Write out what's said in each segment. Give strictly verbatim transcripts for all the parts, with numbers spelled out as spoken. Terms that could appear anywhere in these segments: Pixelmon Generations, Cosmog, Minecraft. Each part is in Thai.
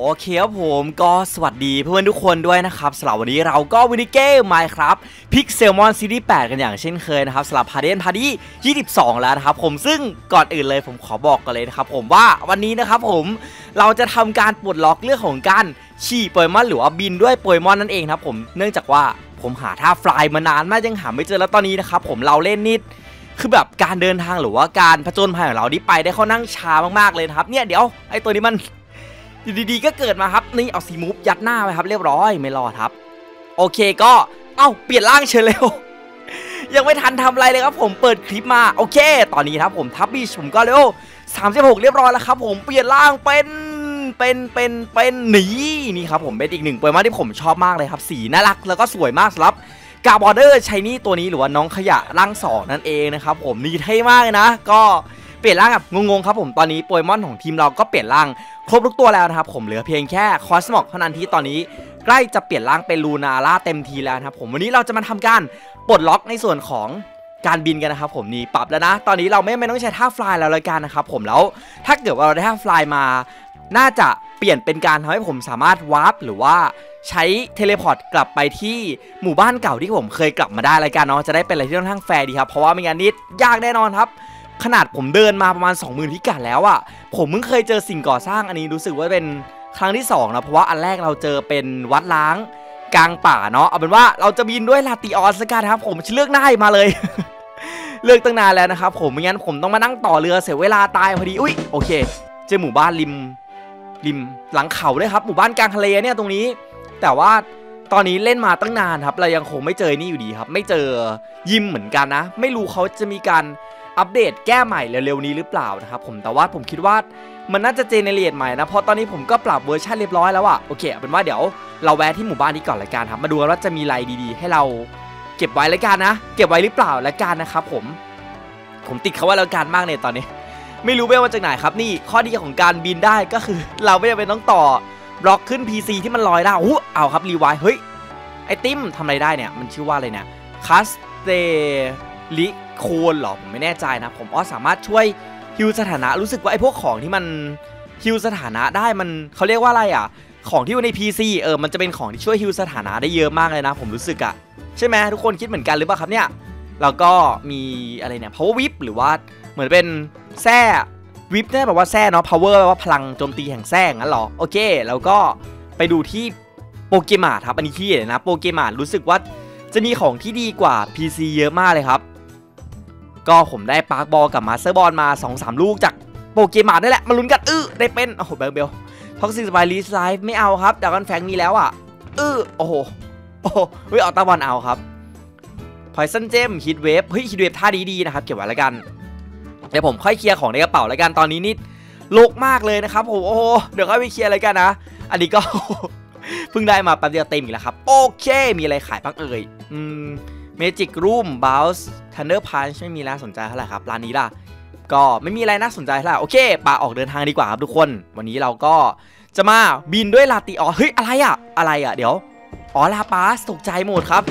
โอเคครับผมก็สวัสดีเพื่อนทุกคนด้วยนะครับสำหรับวันนี้เราก็วินิเกม Minecraft พิกเซลมอนซีรีส์แปดกันอย่างเช่นเคยนะครับสำหรับพาร์ทพาร์ทที่ยี่สิบสองแล้วนะครับผมซึ่งก่อนอื่นเลยผมขอบอกกันเลยนะครับผมว่าวันนี้นะครับผมเราจะทำการปลดล็อกเรื่องของการขี่โปเกมอนหรือว่าบินด้วยโปเกมอนนั่นเองครับผมเนื่องจากว่าผมหาท่าฟลายมานานมากยังหาไม่เจอแล้วตอนนี้นะครับผมเราเล่นนิดคือแบบการเดินทางหรือว่าการผจญภัยของเราที่ไปได้ค่อนข้างช้ามากๆเลยครับเนี่ยเดี๋ยวไอ้ตัวนี้มันดีๆก็เกิดมาครับนี่เอาสีมูฟยัดหน้าไปครับเรียบร้อยไม่รอครับโอเคก็เอ้าเปลี่ยนร่างเฉยเร็วยังไม่ทันทำอะไรเลยครับผมเปิดคลิปมาโอเคตอนนี้ครับผมทับบี้ผมก็เร็วสามสิบหกเรียบร้อยแล้วครับผมเปลี่ยนร่างเป็นเป็นเป็นเป็นหนีนี่ครับผมเป็นอีกหนึ่งโปเกมอนที่ผมชอบมากเลยครับสีน่ารักแล้วก็สวยมากสำหรับกาบอร์เดอร์ชายนี่ตัวนี้หรือว่าน้องขยะร่างสองนั่นเองนะครับผมนี่เท่มากนะก็เปลี่ยนร่างแบบงงๆครับผมตอนนี้โปเกมอนของทีมเราก็เปลี่ยนร่างครบทุกตัวแล้วนะครับผมเหลือเพียงแค่คอสมอกเท่านั้นที่ตอนนี้ใกล้จะเปลี่ยนร่างเป็นลูนาร่าเต็มทีแล้วนะครับผมวันนี้เราจะมาทำการปลดล็อกในส่วนของการบินกันนะครับผมนี่ปรับแล้วนะตอนนี้เราไม่ไม่ต้องใช้ท่าฟลายแล้วเลยกันนะครับผมแล้วถ้าเกิดว่าเราได้ท่าฟลายมาน่าจะเปลี่ยนเป็นการทำให้ผมสามารถวาร์ปหรือว่าใช้เทเลพอร์ตกลับไปที่หมู่บ้านเก่าที่ผมเคยกลับมาได้รายการเนาะจะได้เป็นอะไรที่ค่อนข้างแฟร์ดีครับเพราะว่าไม่งั้นนิดยากแน่นอนครับขนาดผมเดินมาประมาณ สองหมื่น พิกัดแล้วอะผมเพิ่งเคยเจอสิ่งก่อสร้างอันนี้รู้สึกว่าเป็นครั้งที่สองนะเพราะว่าอันแรกเราเจอเป็นวัดล้างกลางป่าเนาะเอาเป็นว่าเราจะบินด้วยลาติออสกันครับผมเลือกได้มาเลย เลือกตั้งนานแล้วนะครับผมไม่งั้นผมต้องมานั่งต่อเรือเสียเวลาตายพอดีอุ้ยโอเคเจอหมู่บ้านริมริมหลังเขาด้วยครับหมู่บ้านกลางทะเลเนี่ยตรงนี้แต่ว่าตอนนี้เล่นมาตั้งนานครับเรายังคงไม่เจอนี่อยู่ดีครับไม่เจอยิมเหมือนกันนะไม่รู้เขาจะมีการอัปเดตแก้ใหม่เร็วๆนี้หรือเปล่านะครับผมแต่ว่าผมคิดว่ามันน่าจะเจเนเรตใหม่นะเพราะตอนนี้ผมก็ปรับเวอร์ชันเรียบร้อยแล้วอะโอเคเป็นว่าเดี๋ยวเราแวะที่หมู่บ้านนี้ก่อนละกันครับมาดูว่าจะมีอะไรดีๆให้เราเก็บไว้ละกันนะเก็บไว้หรือเปล่าละกันนะครับผมผมติดเขาว่าละกันมากเลยตอนนี้ไม่รู้ว่าจากไหนครับนี่ข้อดีของการบินได้ก็คือเราไม่จำเป็นต้องต่อบล็อกขึ้น พี ซี ที่มันลอยได้โอ้โหเอาครับรีไวท์เฮ้ยไอติมทำอะไรได้เนี่ยมันชื่อว่าอะไรเนี่ยคัสเตลิโคนหรอผมไม่แน่ใจนะผมอ้อสามารถช่วยฮิวสถานะรู้สึกว่าไอพวกของที่มันฮิวสถานะได้มันเขาเรียกว่าอะไรอ่ะของที่อยู่ใน พี ซี เออมันจะเป็นของที่ช่วยฮิวสถานะได้เยอะมากเลยนะผมรู้สึกอ่ะใช่ไหมทุกคนคิดเหมือนกันหรือเปล่าครับเนี่ยแล้วก็มีอะไรเนี่ย power whip หรือว่าเหมือนเป็นแซ่วิปได้แบบว่าแซ่เนาะ power แปลว่าพลังโจมตีแห่งแซ่งั้นหรอโอเคแล้วก็ไปดูที่โปเกมอนครับอันนี้ขี้เลยนะโปเกมอนรู้สึกว่าจะมีของที่ดีกว่า พี ซี เยอะมากเลยครับก็ผมได้ปาร์คบอลกับมาสเตอร์บอลมา สองถึงสาม ลูกจากโปเกมอนได้แหละมาลุ้นกันเออได้เป็นโอ้โหเบลเบลท็อกซิสไวรีสไลฟ์ไม่เอาครับดราก้อนแฟงมีแล้วอ่ะเออโอ้โหโอ้โหเฮ้ยเอาตะวันเอาครับพอยซันเจมฮิตเวฟเฮ้ยฮิตเวฟท่าดีๆนะครับเก็บไว้แล้วกันเดี๋ยวผมค่อยเคลียร์ของในกระเป๋าแล้วกันตอนนี้นิดโลกมากเลยนะครับผมโอ้โหเดี๋ยวค่อยไปเคลียร์อะไรกันนะอันนี้ก็ เพิ่งได้มาแป๊บเดียวเต็มอีกแล้วครับโอเคมีอะไรขายบ้างเอ่ยอืมเมจิกรูมบาวส์ทันเดอร์พันช์ไม่มีร้านสนใจเท่าไหร่ครับร้านนี้ล่ะก็ไม่มีอะไรน่าสนใจเท่าไหร่โอเคป่าออกเดินทางดีกว่าครับทุกคนวันนี้เราก็จะมาบินด้วยลาติออเฮ้ยอะไรอะอะไรอะเดี๋ยวอ๋อลาปาสตกใจหมดครับ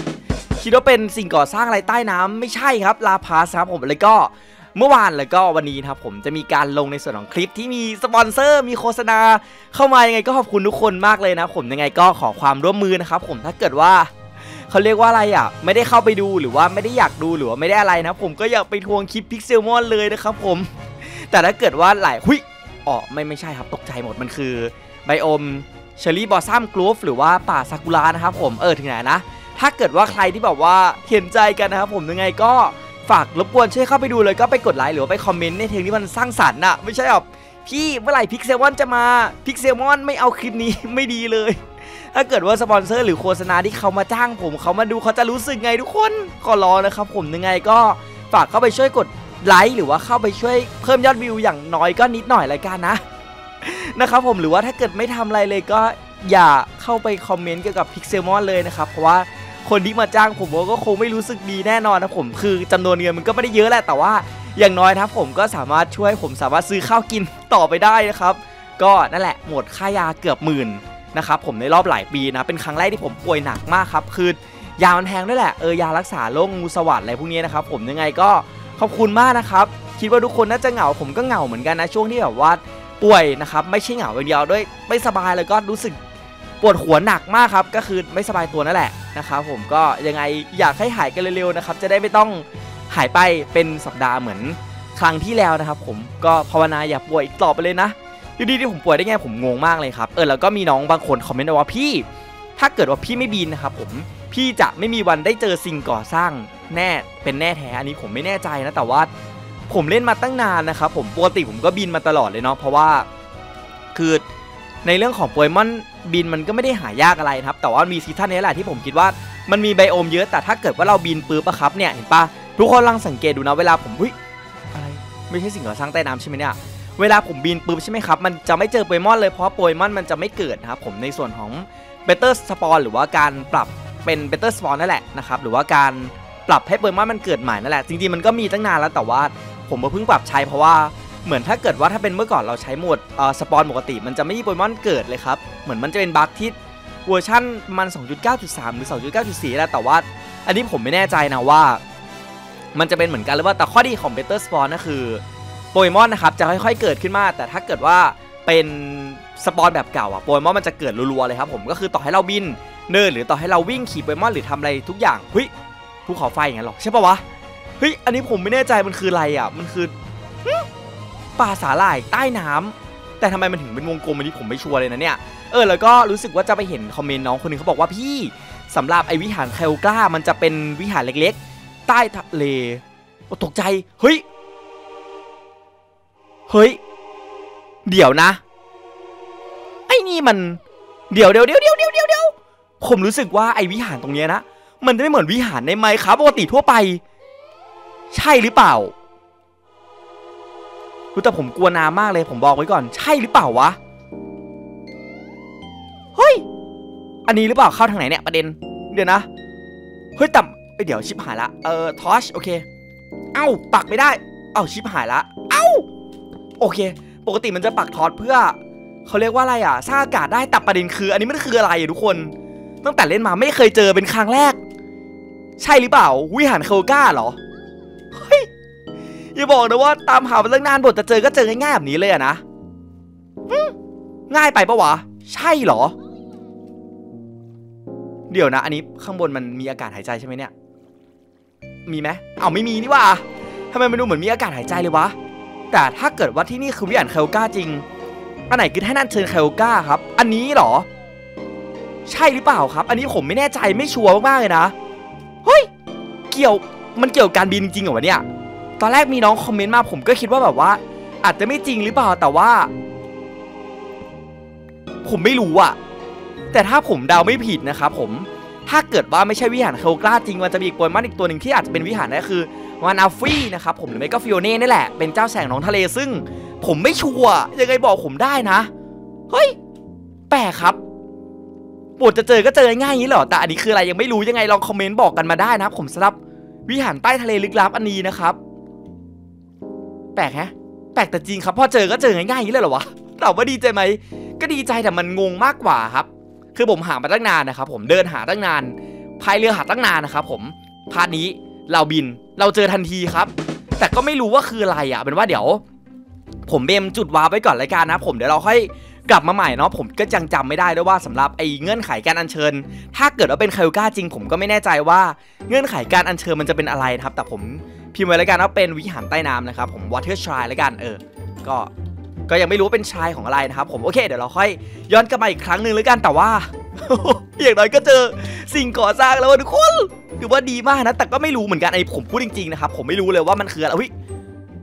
คิดว่าเป็นสิ่งก่อสร้างอะไรใต้น้ำไม่ใช่ครับลาพาสครับผมแล้วก็เมื่อวานแล้วก็วันนี้ครับผมจะมีการลงในส่วนของคลิปที่มีสปอนเซอร์มีโฆษณาเข้ามายังไงก็ขอบคุณทุกคนมากเลยนะผมยังไงก็ขอความร่วมมือนะครับผมถ้าเกิดว่าเขาเรียกว่าอะไรอ่ะไม่ได้เข้าไปดูหรือว่าไม่ได้อยากดูหรือว่าไม่ได้อะไรนะผมก็อยากไปทวงคลิปพิกเซลมอนเลยนะครับผมแต่ถ้าเกิดว่าหลายหุ้ยอ๋อไม่ไม่ใช่ครับตกใจหมดมันคือไบโอมเชอร์รี่บอสซัมกรูฟหรือว่าป่าซากุระนะครับผมเออถึงไหนนะถ้าเกิดว่าใครที่แบบว่าเห็นใจกันนะครับผมยังไงก็ฝากรบกวนช่วยเข้าไปดูเลยก็ไปกดไลค์หรือไปคอมเมนต์ในเทงที่มันสร้างสรรค์อะไม่ใช่แบบพี่เมื่อไหร่พิกเซลมอนจะมาพิกเซลมอนไม่เอาคลิปนี้ไม่ดีเลยถ้าเกิดว่าสปอนเซอร์หรือโฆษณาที่เขามาจ้างผมเขามาดูเขาจะรู้สึกไงทุกคนก็รอนะครับผมยังไงก็ฝากเข้าไปช่วยกดไลค์หรือว่าเข้าไปช่วยเพิ่มยอดวิวอย่างน้อยก็นิดหน่อยละกันนะนะครับผมหรือว่าถ้าเกิดไม่ทำอะไรเลยก็อย่าเข้าไปคอมเมนต์เกี่ยวกับพิกเซลมอนเลยนะครับเพราะว่าคนที่มาจ้างผมก็คงไม่รู้สึกดีแน่นอนนะผมคือจำนวนเงินมันก็ไม่ได้เยอะแหละแต่ว่าอย่างน้อยครับผมก็สามารถช่วยผมสามารถซื้อข้าวกินต่อไปได้นะครับก็นั่นแหละหมดค่ายาเกือบหมื่นนะครับผมในรอบหลายปีนะเป็นครั้งแรกที่ผมป่วยหนักมากครับคือยามันแพงด้วยแหละเออยารักษาโรคงูสวัสดอะไรพวกนี้นะครับผมยังไงก็ขอบคุณมากนะครับคิดว่าทุกคนน่าจะเหงาผมก็เหงาเหมือนกันนะช่วงที่แบบว่า ป่วยนะครับไม่ใช่เหงาอย่างเดียวด้วยไม่สบายแล้วก็รู้สึกปวดหัวหนักมากครับก็คือไม่สบายตัวนั่นแหละนะครับผมก็ยังไงอยากให้หายกันเร็วๆนะครับจะได้ไม่ต้องหายไปเป็นสัปดาห์เหมือนครั้งที่แล้วนะครับผมก็ภาวนาอย่าป่วยอีกต่อไปเลยนะอยู่ดีๆผมป่วยได้ไงผมงงมากเลยครับเออแล้วก็มีน้องบางคนคอมเมนต์ว่าพี่ถ้าเกิดว่าพี่ไม่บินนะครับผมพี่จะไม่มีวันได้เจอสิ่งก่อสร้างแน่เป็นแน่แท้อันนี้ผมไม่แน่ใจนะแต่ว่าผมเล่นมาตั้งนานนะครับผมปกติผมก็บินมาตลอดเลยเนาะเพราะว่าคือในเรื่องของโปเกมอนบินมันก็ไม่ได้หายากอะไรครับแต่ว่ามีซีซั่นนี้แหละที่ผมคิดว่ามันมีไบโอมเยอะแต่ถ้าเกิดว่าเราบินปื๊บอะครับเนี่ยเห็นปะทุกคนลองสังเกตดูนะเวลาผมอุ้ยอะไรไม่ใช่สิ่งก่อสร้างใต้น้ำใช่ไหมเนี่ยเวลาผมบินปื๊บใช่ไหมครับมันจะไม่เจอโปเกมอนเลยเพราะโปเกมอนมันจะไม่เกิดนะครับผมในส่วนของเบเตอร์สปอนหรือว่าการปรับเป็นเบเตอร์สปอนนั่นแหละนะครับหรือว่าการปรับให้โปเกมอนมันเกิดใหม่นั่นแหละจริงๆมันก็มีตั้งนานแล้วแต่ว่าผมเพิ่งปรับใช้เพราะว่าเหมือนถ้าเกิดว่าถ้าเป็นเมื่อก่อนเราใช้โหมดสปอนปกติมันจะไม่มีโปเกมอนเกิดเลยครับเหมือนมันจะเป็นบั๊กที่เวอร์ชั่นมัน สองจุดเก้าจุดสาม หรือ สองจุดเก้าจุดสี่ แล้วแต่ว่าอันนี้ผมไม่แน่ใจนะว่ามันจะเป็นเหมือนกันหรือว่าแต่ข้อดีของเบเตอร์สปอนก็คือโปเกมอนนะครับจะค่อยๆเกิดขึ้นมาแต่ถ้าเกิดว่าเป็นสปอนแบบเก่าอะโปเกมอนมันจะเกิดรัวๆเลยครับผมก็คือต่อให้เราบินเดินหรือต่อให้เราวิ่งขี่โปเกมอนหรือทำอะไรทุกอย่างเฮ้ยภูเขาไฟอย่างนั้นหรอใช่ปะวะเฮ้ยอันนี้ผมไม่แน่ใจมันคืออะไรอ่ะมันคือป่าสาหร่ายใต้น้ำแต่ทำไมมันถึงเป็นวงกลมอันนี้ผมไม่ชัวร์เลยนะเนี่ยเออแล้วก็รู้สึกว่าจะไปเห็นคอมเมนต์น้องคนนึงเขาบอกว่าพี่สำหรับไอวิหารไคโอกล้ามันจะเป็นวิหารเล็กๆใต้ทะเลตกใจเฮ้ยเฮ้ยเดี๋ยวนะไอ้นี่มันเดี๋ยวเดี๋ยวเดี๋ยวเดี๋ยวเดี๋ยวเดี๋ยวผมรู้สึกว่าไอวิหารตรงเนี้ยนะมันจะไม่เหมือนวิหารในไมค์ครับปกติทั่วไปใช่หรือเปล่ารู้แต่ผมกลัวน้ำมากเลยผมบอกไว้ก่อนใช่หรือเปล่าวะเฮ้ยอันนี้หรือเปล่าเข้าทางไหนเนี่ยประเด็นเดี๋ยวนะเฮ้ยต่ำไปเดี๋ยวชิบหายละเออทอชโอเคเอ้าปักไม่ได้เอ้าชิบหายละเอ้าโอเคปกติมันจะปักทอชเพื่อเขาเรียกว่าอะไรอ่ะสร้างอากาศได้แต่ประเด็นคืออันนี้มันคืออะไรทุกคนตั้งแต่เล่นมาไม่เคยเจอเป็นครั้งแรกใช่หรือเปล่าวิหารไคโอกล้าเหรออย่าบอกนะว่าตามหามาตั้งนานบทจะเจอก็เจอง่ายๆแบบนี้เลยอะนะง่ายไปปะวะใช่เหรอเดี๋ยวนะอันนี้ข้างบนมันมีอากาศหายใจใช่ไหมเนี่ยมีไหมเอาไม่มีนี่วะทำไมมันดูเหมือนมีอากาศหายใจเลยวะแต่ถ้าเกิดว่าที่นี่คือวิหารไคโอกล้าจริงอันไหนคือท่านอัญเชิญไคโอกล้าครับอันนี้เหรอใช่หรือเปล่าครับอันนี้ผมไม่แน่ใจไม่ชัวร์มากๆเลยนะเฮ้ยเกี่ยวมันเกี่ยวกับการบินจริงเหรอวะเนี่ยตอนแรกมีน้องคอมเมนต์มาผมก็คิดว่าแบบว่าอาจจะไม่จริงหรือเปล่าแต่ว่าผมไม่รู้อะแต่ถ้าผมเดาไม่ผิดนะครับผมถ้าเกิดว่าไม่ใช่วิหารไคโอกล้าจริงมันจะมีอีกโปเกมอนอีกตัวหนึ่งที่อาจจะเป็นวิหารนั่นคือวานาฟี่นะครับผมหรือไม่ก็ฟิโอเน่นี่แหละเป็นเจ้าแสงน้องทะเลซึ่งผมไม่ชัวร์ยังไงบอกผมได้นะเฮ้ยแปลกครับปวดจะเจอก็เจอง่ายอย่างนี้เหรอแต่อันนี้คืออะไรยังไม่รู้ยังไงลองคอมเมนต์บอกกันมาได้นะครับผมสำหรับวิหารใต้ทะเลลึกลับอันนี้นะครับแปลกฮะแปลกแต่จริงครับพอเจอก็เจอง่ายๆอย่างนี้เลยเหรอวะแต่ว่าดีใจไหมก็ดีใจแต่มันงงมากกว่าครับคือผมหามาตั้งนานนะครับผมเดินหาตั้งนานพายเรือหาตั้งนานนะครับผมพาร์ทนี้เราบินเราเจอทันทีครับแต่ก็ไม่รู้ว่าคืออะไรอ่ะเป็นว่าเดี๋ยวผมเบมจุดวาร์ปไว้ก่อนรายการนะผมเดี๋ยวเราค่อยกลับมาใหม่เนาะผมก็จังจำไม่ได้ด้วยว่าสำหรับไอ้เงื่อนไขการอัญเชิญถ้าเกิดว่าเป็นไคโอกล้าจริงผมก็ไม่แน่ใจว่าเงื่อนไขการอัญเชิญมันจะเป็นอะไรนะครับแต่ผมพิมพ์ไว้แล้วกันว่าเป็นวิหารใต้น้ำนะครับผม Water Shrine แล้วกันเออก็ก็ยังไม่รู้ว่าเป็นชายของอะไรนะครับผมโอเคเดี๋ยวเราค่อยย้อนกลับมาอีกครั้งหนึ่งแล้วกันแต่ว่า อย่างน้อยก็เจอสิ่งก่อสร้างแล้วทุกคนถือว่าดีมากนะแต่ก็ไม่รู้เหมือนกันไอ้ผมพูดจริงๆนะครับผมไม่รู้เลยว่ามันคืออะไรวิ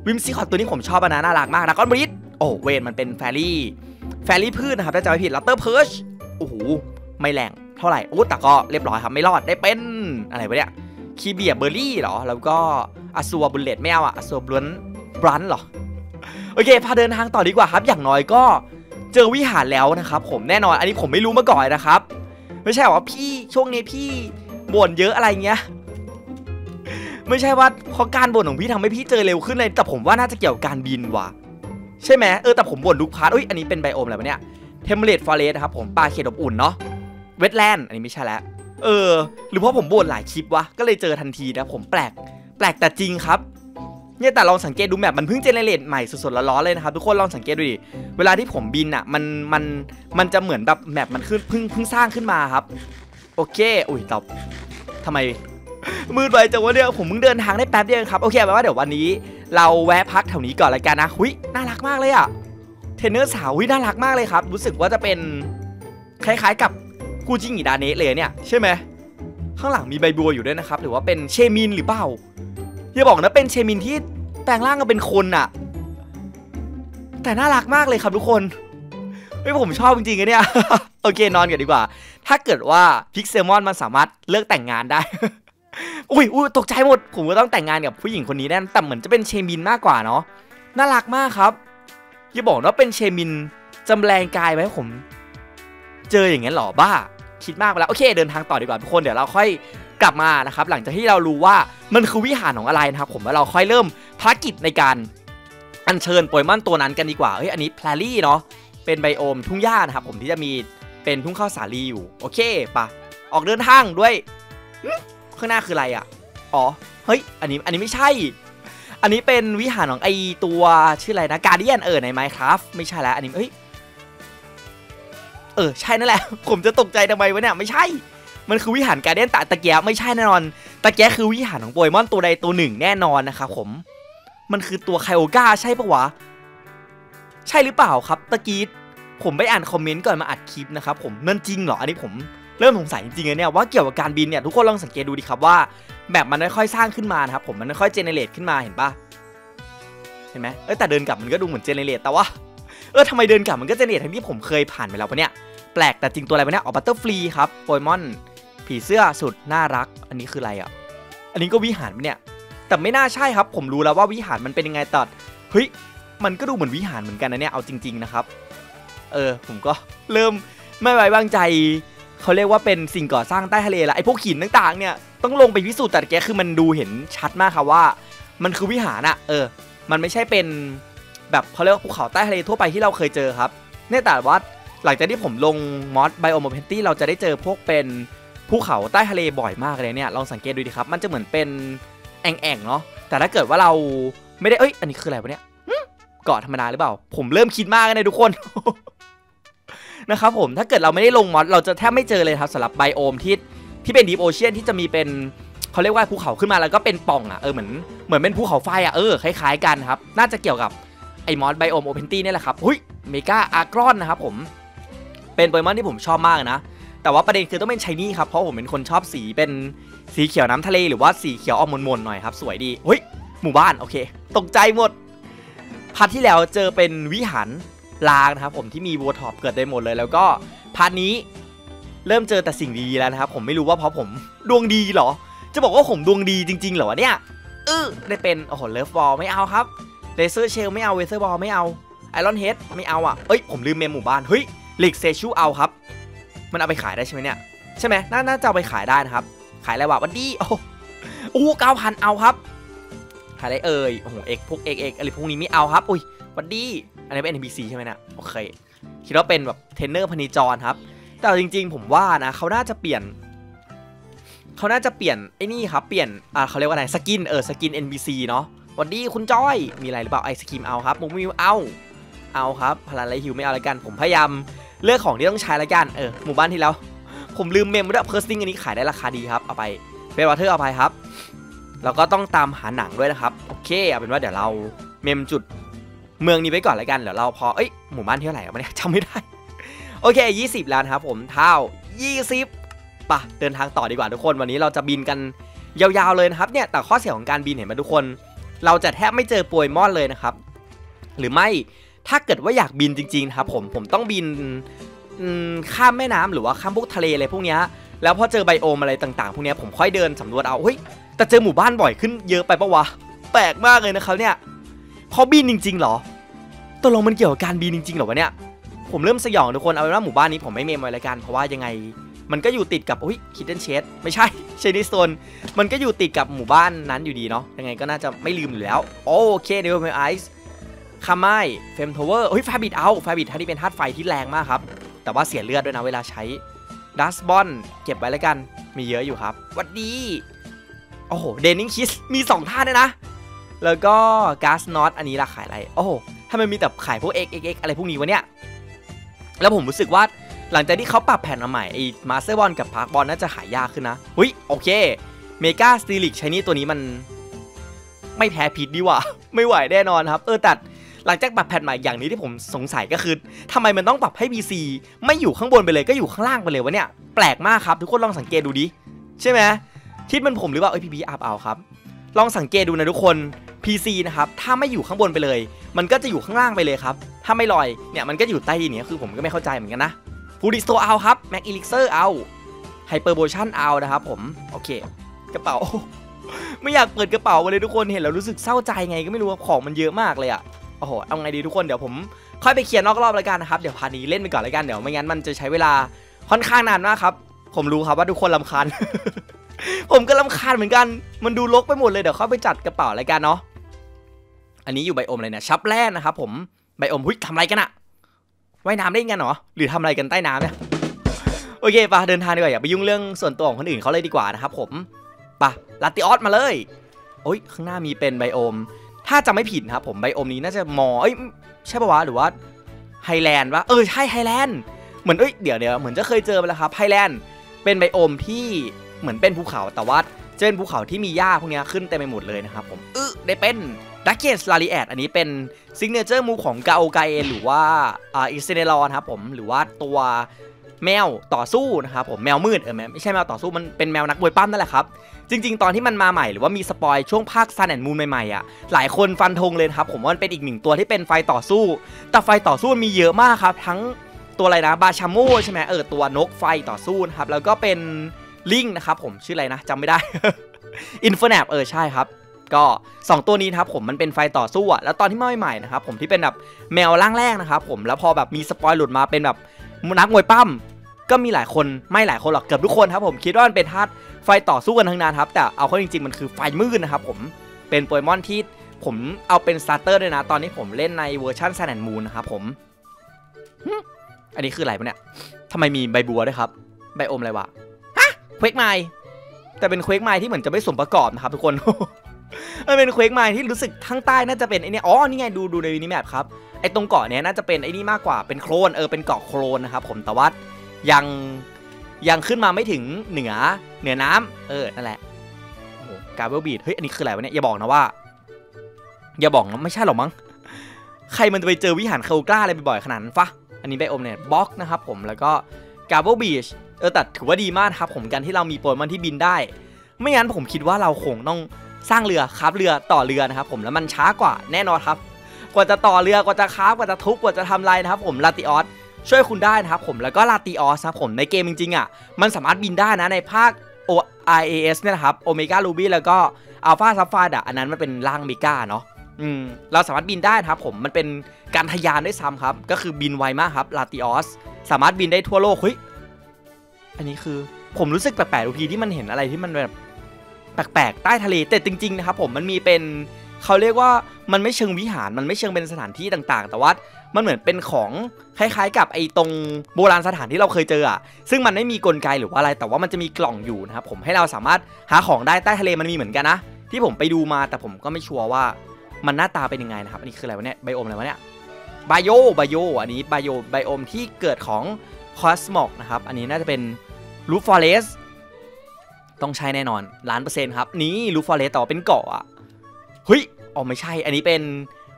วิมซี่คอตตัวนี้ผมชอบนะน่ารักมากนะก้อนบริสโอ้เวนมันเป็นแฟรี่แฟรี่พืชนะครับถ้าจำไม่ผิดลัตเตอร์เพิร์ชโอ้โหไม่แรงเท่าไหร่โอ้แต่ก็เรียบร้อยครับไม่รอดได้เป็นอะไรวะเนี่ยคีเบียเบอร์รี่เหรอแล้วก็อาซัวบุลเลตไม่เอาอะอาซัวบลันบลันเหรอโอเคพาเดินทางต่อดีกว่าครับอย่างน้อยก็เจอวิหารแล้วนะครับผมแน่นอนอันนี้ผมไม่รู้มาก่อนนะครับไม่ใช่ว่าพี่ช่วงนี้พี่บ่นเยอะอะไรเงี้ยไม่ใช่ว่าเพราะการบ่นของพี่ทำให้พี่เจอเร็วขึ้นเลยแต่ผมว่าน่าจะเกี่ยวกับการบินว่ะใช่ไหมเออแต่ผมบ่นทุกพาร์ทอุ้ยอันนี้เป็นไบโอมอะไรวะเนี่ยเทมเพลตฟอเรสต์นะครับผมป่าเขตอบอุ่นเนาะเวทแลนด์อันนี้ไม่ใช่แล้วเออหรือเพราะผมบ่นหลายคลิปวะก็เลยเจอทันทีนะผมแปลกแปลกแต่จริงครับ เนี่ยแต่ลองสังเกตดูแมปมันเพิ่งเจเนเรตใหม่สดๆร้อนๆเลยนะครับทุกคนลองสังเกตดูดิเวลาที่ผมบินอ่ะมันมันมันจะเหมือนแบบแมปมันขึ้นเพิ่งเพิ่งสร้างขึ้นมาครับโอเคอุ้ยตบทำไมมืดไปจังวะเนี่ยผมเพิ่งเดินทางได้แป๊บเดียวครับโอเคแปลว่าเดี๋ยววันนี้เราแวะพักแถวนี้ก่อนละกันนะหุ้ยน่ารักมากเลยอ่ะเทรนเนอร์สาวหุ้ยน่ารักมากเลยครับรู้สึกว่าจะเป็นคล้ายๆกับกูจิงิดาเนะเลยเนี่ยใช่ไหมข้างหลังมีใบบัวอยู่ด้วยนะครับหรือว่าเป็นเชมินหรือเปล่าอย่าบอกนะเป็นเชมินที่แปลงร่างกันเป็นคนน่ะแต่น่ารักมากเลยครับทุกคนเฮ้ยผมชอบจริงๆนะเนี่ย โอเคนอนกันดีกว่าถ้าเกิดว่าพิกเซลมอนมันสามารถเลิกแต่งงานได้ อุ้ยอุ้ยตกใจหมดผมก็ต้องแต่งงานกับผู้หญิงคนนี้แน่แต่เหมือนจะเป็นเชมินมากกว่าเนาะน่ารักมากครับอย่าบอกนะเป็นเชมินจำแรงกายไหมผมเจออย่างงั้นหรอบ้าคิดมากไปแล้วโอเคเดินทางต่อดีกว่าทุกคนเดี๋ยวเราค่อยกลับมานะครับหลังจากที่เรารู้ว่ามันคือวิหารของอะไรนะครับผมว่าเราค่อยเริ่มภารกิจในการอัญเชิญโปเกมอนตัวนั้นกันดีกว่าเฮ้ยอันนี้แพลรี่เนาะเป็นไบโอมทุ่งหญ้านะครับผมที่จะมีเป็นทุ่งข้าวสาลีอยู่โอเคปะออกเดินทางด้วยข้างหน้าคืออะไรอ่ะอ๋อเฮ้ยอันนี้อันนี้ไม่ใช่อันนี้เป็นวิหารของไอตัวชื่ออะไรนะการ์เดียนเออใน Minecraft ไม่ใช่แล้วอันนี้เฮ้ยเออใช่นั่นแหละผมจะตกใจทำไมวะเนี่ยไม่ใช่มันคือวิหารการ์เด้นตะตะแกไม่ใช่แน่นอนตะแกคือวิหารของโปเกมอนตัวใดตัวหนึ่งแน่นอนนะครับผมมันคือตัวไคโอก้าใช่ปะวะใช่หรือเปล่าครับตะกี้ผมไปอ่านคอมเมนต์ก่อนมาอัดคลิปนะครับผมนั่นจริงเหรออันนี้ผมเริ่มสงสัยจริงๆเนี่ยว่าเกี่ยวกับการบินเนี่ยทุกคนลองสังเกตดูดิครับว่าแบบมันค่อยสร้างขึ้นมานะครับผมมันค่อยเจเนเรตขึ้นมาเห็นปะเห็นไหมเออแต่เดินกลับมันก็ดูเหมือนเจเนเรตแต่ว่าเออทำไมเดินกลับมันก็เจเนเรตทั้งที่ผมเคยผ่านไปแล้วปะเนี่ยแปลกแต่จริงตัวอะไรปะเนี่ยออบัตเตอร์ฟรีครับโปเกมอนผีเสื้อสุดน่ารักอันนี้คืออะไรอ่ะอันนี้ก็วิหารปะเนี่ยแต่ไม่น่าใช่ครับผมรู้แล้วว่าวิหารมันเป็นยังไงตัดเฮ้ยมันก็ดูเหมือนวิหารเหมือนกันนะเนี่ยเอาจริงๆนะครับเออผมก็เริ่มไม่ไว้วางใจเขาเรียกว่าเป็นสิ่งก่อสร้างใต้ทะเลละไอพวกหินต่างๆเนี่ยต้องลงไปพิสูจน์แต่แกคือมันดูเห็นชัดมากครับว่ามันคือวิหารอ่ะเออมันไม่ใช่เป็นแบบเขาเรียกว่าภูเขาใต้ทะเลทั่วไปที่เราเคยเจอครับเนี่ยแต่ว่าหลังจากที่ผมลงมอสไบโอมเพนตี้เราจะได้เจอพวกเป็นภูเขาใต้ทะเลบ่อยมากเลยเนี่ยลองสังเกตดูดิครับมันจะเหมือนเป็นแอ่งๆเนาะแต่ถ้าเกิดว่าเราไม่ได้เอ้ยอันนี้คืออะไรวะเนี่ยเกาะธรรมดาหรือเปล่าผมเริ่มคิดมากเลยทุกคน นะครับผมถ้าเกิดเราไม่ได้ลงมอสเราจะแทบไม่เจอเลยครับสำหรับไบโอมที่ที่เป็นดีฟโอเชียนที่จะมีเป็นเขาเรียกว่าภูเขาขึ้นมาแล้วก็เป็นป่องอ่ะเออเหมือนเหมือนเป็นภูเขาไฟอ่ะเออคล้ายๆกันครับน่าจะเกี่ยวกับไอมอสไบโอมโอเพนตี้นี่แหละครับหุ้ยเมกาอากรอนนะครับผมเป็นโปเกมอนที่ผมชอบมากนะแต่ว่าประเด็นคือต้องเป็นชายนี่ครับเพราะผมเป็นคนชอบสีเป็นสีเขียวน้ำทะเลหรือว่าสีเขียวอมมนๆหน่อยครับสวยดีเฮ้ยหมู่บ้านโอเคตกใจหมดพาร์ทที่แล้วเจอเป็นวิหารล้างนะครับผมที่มีวัวทอปเกิดได้หมดเลยแล้วก็พาร์ทนี้เริ่มเจอแต่สิ่งดีๆแล้วนะครับผมไม่รู้ว่าเพราะผมดวงดีเหรอจะบอกว่าผมดวงดีจริงๆเหรอเนี่ยเออได้เป็นโอ้โหเลิฟบอลไม่เอาครับเลเซอร์เชลไม่เอาเวเซอร์บอลไม่เอาไอรอนเฮดไม่เอาอ่ะเอ้ยผมลืมเมมหมู่บ้านเฮ้ยเหล็กเซชูเอาครับมันเอาไปขายได้ใช่ไหมเนี่ยใช่ไหมน่าจะเอาไปขายได้นะครับขายอะไรวะวันดีโอ้โอ้เก้าพันเอาครับขายอะไรเอ่ยโอ้โหเอกพวกเอกเอกอะไรพวกนี้ไม่เอาครับอุ้ยวันดีอันนี้เป็น เอ็น พี ซี ใช่ไหมเนี่ยโอเคคิดว่าเป็นแบบเทรนเนอร์พนิจรครับแต่จริงๆผมว่านะเขาน่าจะเปลี่ยนเขาน่าจะเปลี่ยนไอ้นี่ครับเปลี่ยนอ่าเขาเรียกว่าอะไรสกินเออสกิน เอ็น พี ซี เนาะวันดีคุณจ้อยมีอะไรหรือเปล่าไอศครีมเอาครับมุมวิวเอาเอาครับพลันไรฮิวไม่เอาละกันผมพยายามเลือกของที่ต้องใช้ละกันเออหมู่บ้านที่แล้วผมลืมเมมด้วยเพอร์ซิงอันนี้ขายได้ราคาดีครับเอาไปเฟสวอเตอร์เอาไปครับแล้วก็ต้องตามหาหนังด้วยนะครับโอเคเอาเป็นว่าเดี๋ยวเราเมมจุดเมืองนี้ไปก่อนละกันเดี๋ยวเราพอเอ้ยหมู่บ้านเท่าไหร่เนี่ยจำไม่ได้โอเคยี่สิบล้านครับผมเท่ายี่สิบป่ะเดินทางต่อดีกว่าทุกคนวันนี้เราจะบินกันยาวๆเลยนะครับเนี่ยแต่ข้อเสียของการบินเห็นไหมทุกคนเราจะแทบไม่เจอโปเกมอนเลยนะครับหรือไม่ถ้าเกิดว่าอยากบินจริงๆครับผมผมต้องบินข้ามแม่น้ำหรือว่าข้ามพวกทะเลอะไรพวกนี้แล้วพอเจอไบโอมอะไรต่างๆพวกนี้ผมค่อยเดินสำรวจเอาเฮ้ยแต่เจอหมู่บ้านบ่อยขึ้นเยอะไปปะวะแปลกมากเลยนะครับเนี่ยพอบินจริงๆเหรอตกลงมันเกี่ยวกับการบินจริงๆเหรอวะเนี่ยผมเริ่มสยองทุกคนเอาเป็นว่าหมู่บ้านนี้ผมไม่เมมไว้ละกันเพราะว่ายังไงมันก็อยู่ติดกับอุ้ยคิดเดนเชสไม่ใช่เชนิสโซนมันก็อยู่ติดกับหมู่บ้านนั้นอยู่ดีเนาะยังไงก็น่าจะไม่ลืมอยู่แล้วโอเคเดวิลเมย์ไอซ์คาไมเฟมทาวเวอร์เฮ้ยฟาบิดเอาฟาบิดท่านี้เป็นธาตุไฟที่แรงมากครับแต่ว่าเสียเลือดด้วยนะเวลาใช้ดัสบอนเก็บไว้แล้วกันมีเยอะอยู่ครับวัดดีโอ้โหเดนนิงคิสมีสองท่าด้วยนะ แล้วก็ก๊าซน็อตอันนี้ราคาขายอะไรโอ้โหถ้ามันมีแต่ขายพวก เอ็กซ์ เอ็กซ์ เอ็กซ์ อะไรพวกนี้วะเนี่ยแล้วผมรู้สึกว่าหลังจากที่เขาปรับแผ่นมาใหม่ไอ้มาสเตอร์บอลกับพาร์คบอลน่าจะหายากขึ้นนะหุ้ยโอเคเมกาสตีลิกใช้นี่ตัวนี้มันไม่แพ้พิษดีว่ะไม่ไหวแน่นอนครับเออแต่หลังจากปรับแผ่นใหม่อย่างนี้ที่ผมสงสัยก็คือทำไมมันต้องปรับให้ บี ซี ไม่อยู่ข้างบนไปเลยก็อยู่ข้างล่างไปเลยวะเนี่ยแปลกมากครับทุกคนลองสังเกตดูดิใช่ไหมคิดมันผมหรือว่าเอ้ยพีบีอัพเอาครับลองสังเกตดูนะทุกคน พี ซี นะครับถ้าไม่อยู่ข้างบนไปเลยมันก็จะอยู่ข้างล่างไปเลยครับถ้าไม่ลอยเนี่ยมันก็อยู่ใต้ดินเนี่ยคือผมก็ไม่เข้าใจเหมือนกันนะฟูดิสโตเอาครับแม็กอิลิกเซอร์เอาไฮเปอร์โบชั่นเอานะครับผมโอเคกระเป๋าไม่อยากเปิดกระเป๋าเลยทุกคนเห็นแล้วรู้สึกเศร้าใจไงก็ไม่รู้ว่าของมันเยอะมากเลยอะโอ้โหเอาไงดีทุกคนเดี๋ยวผมค่อยไปเคลียร์นอกรอบแล้วกันนะครับเดี๋ยวพานี้เล่นไปก่อนแล้วกันเดี๋ยวไม่งั้นมันจะใช้เวลาค่อนข้างนานมากครับผมรู้ครับว่าทุกคนรำคาญ ผมก็รำคาญเหมือนกันมันดูรกไปหมดเลยเดี๋ยวเข้าไปจัดกระเป๋าแล้วกันเนาะอันนี้อยู่ไบโอมอะไรเนี่ยชับแร่นะครับผมไบโอมหุ้ยทำอะไรกันอะว่ายน้ำได้ยังไงเนาะหรือทำอะไรกันใต้น้ำเนี่ยโอเคป่ะเดินทางดีกว่าอย่าไปยุ่งเรื่องส่วนตัวของคนอื่นเขาเลยดีกว่านะครับผมป่ะลาติออสมาเลยโอ้ยข้างหน้ามีเป็นไบโอมถ้าจะไม่ผิดครับผมไบโอมนี้น่าจะมอเอ้ยใช่ปะวะหรือว่าไฮแลนด์วะเออใช่ไฮแลนด์เหมือนเอ้ยเดี๋ยวเดี๋ยวเหมือนจะเคยเจอไปแล้วครับไฮแลนด์เป็นไบโอมที่เหมือนเป็นภูเขาแต่ว่าจะเป็นภูเขาที่มีหญ้าพวกนี้ขึ้นเต็มไปหมดเลยนะครับผมเออได้เป็นดักเกสลาริแอดอันนี้เป็นซิกเนเจอร์มูฟของกาโอกาเอหรือว่าอ่าอิสเนลอนครับผมหรือว่าตัวแมวต่อสู้นะครับผมแมวมืดเออไม่ใช่แมวต่อสู้มันเป็นแมวนักบวยปั้มนั่นแหละครับจริงๆตอนที่มันมาใหม่หรือว่ามีสปอยช่วงภาคซันแอนด์มูนใหม่ๆอ่ะหลายคนฟันธงเลยครับผมว่ามันเป็นอีกหนึ่งตัวที่เป็นไฟต่อสู้แต่ไฟต่อสู้มีเยอะมากครับทั้งตัวอะไรนะบาชาโมใช่ไหมเออตัวนกไฟต่อสู้นะครับแล้วก็เป็นลิงนะครับผมชื่ออะไรนะจำไม่ได้ อินเฟอร์แนปเออใช่ครับก็สองตัวนี้ครับผมมันเป็นไฟต่อสู้อ่ะแล้วตอนที่ใหม่ๆนะครับผมที่เป็นแบบแมวร่างแรกนะครับผมแล้วพอแบบมีสปอยหลุดมาเป็นแบบนักมวยปั้มก็มีหลายคนไม่หลายคนหรอกเกือบทุกคนครับผมคิดว่ามันเป็นธาตุไฟต่อสู้กันทั้งนั้นครับแต่เอาเข้าจริงๆมันคือไฟมืดนะครับผมเป็นโปเกมอนที่ผมเอาเป็นสตาร์เตอร์ด้วยนะตอนนี้ผมเล่นในเวอร์ชัน Sun and Moon นะครับผมอันนี้คืออะไรเนี่ยทำไมมีใบบัวด้วยครับใบอมอะไรวะฮะเควกไมล์แต่เป็นเควกไมล์ที่เหมือนจะไม่สมประกอบนะครับทุกคน มันเป็นเควกไมล์ที่รู้สึกทั้งใต้น่าจะเป็นไอเนี่ยอ๋อนี่ไงดูดูในนี้แมปครับไอตรงเกาะเนี้ยน่าจะเป็นไอนี่มากกว่าเป็นโคลนเออเป็นเกาะโคลนนะครับผมแต่ว่ายังยังขึ้นมาไม่ถึงเหนือเหนือน้ำเออนั่นแหละโอ้โหการเวลบีดเฮ้ยอันนี้คืออะไรวะเนี่ยอย่าบอกนะว่าอย่าบอกนะไม่ใช่หรอกมั้งใครมันจะไปเจอวิหารเคลกล้าอะไรบ่อยๆขนาดนั้นฟะอันนี้ไบโอมเนี่ยบล็อกนะครับผมแล้วก็การเวลบีชเออแต่ถือว่าดีมากครับผมกันที่เรามีโปรมันที่บินได้ไม่งั้นผมคิดว่าเราคงต้องสร้างเรือคราฟเรือต่อเรือนะครับผมแล้วมันช้ากว่าแน่นอนครับกว่าจะต่อเรือกว่าจะคราฟกว่าจะทุบกว่าจะทำลายนะครับผมลาติออสช่วยคุณได้นะครับผมแล้วก็ลาติออสนะผมในเกมจริงๆอ่ะมันสามารถบินได้นะในภาค โอ ไอ เอ เอส เนี่ยนะครับโอเมก้ารูบี้แล้วก็อัลฟาซัฟฟาดะอันนั้นมันเป็นล่างเมก้าเนาะอืมเราสามารถบินได้นะครับผมมันเป็นการทะยานด้วยซ้ำครับก็คือบินไวมากครับลาติออสสามารถบินได้ทั่วโลกเฮ้ยอันนี้คือผมรู้สึกแปลกๆทุกทีที่มันเห็นอะไรที่มันแบบแปลกๆใต้ทะเลแต่จริงๆนะครับผมมันมีเป็นเขาเรียกว่ามันไม่เชิงวิหารมันไม่เชิงเป็นสถานที่ต่างๆแต่ว่ามันเหมือนเป็นของคล้ายๆกับไอ้ตรงโบราณสถานที่เราเคยเจออ่ะซึ่งมันไม่มีกลไกหรือว่าอะไรแต่ว่ามันจะมีกล่องอยู่นะครับผมให้เราสามารถหาของได้ใต้ทะเลมันมีเหมือนกันนะที่ผมไปดูมาแต่ผมก็ไม่ชัวร์ว่ามันหน้าตาเป็นยังไงนะครับอันนี้คืออะไรวะเนี่ยไบโอมอะไรวะเนี่ยไบโอไบโออันนี้ไบโอไบโอมที่เกิดของคอสมอกนะครับอันนี้น่าจะเป็นรูฟฟอเรสต้องใช้แน่นอนล้านเปอร์เซ็นต์ครับนี่รูฟฟอเรสต่อเป็นเกาะอ่ะเฮ้ยอ๋อไม่ใช่อันนี้เป็น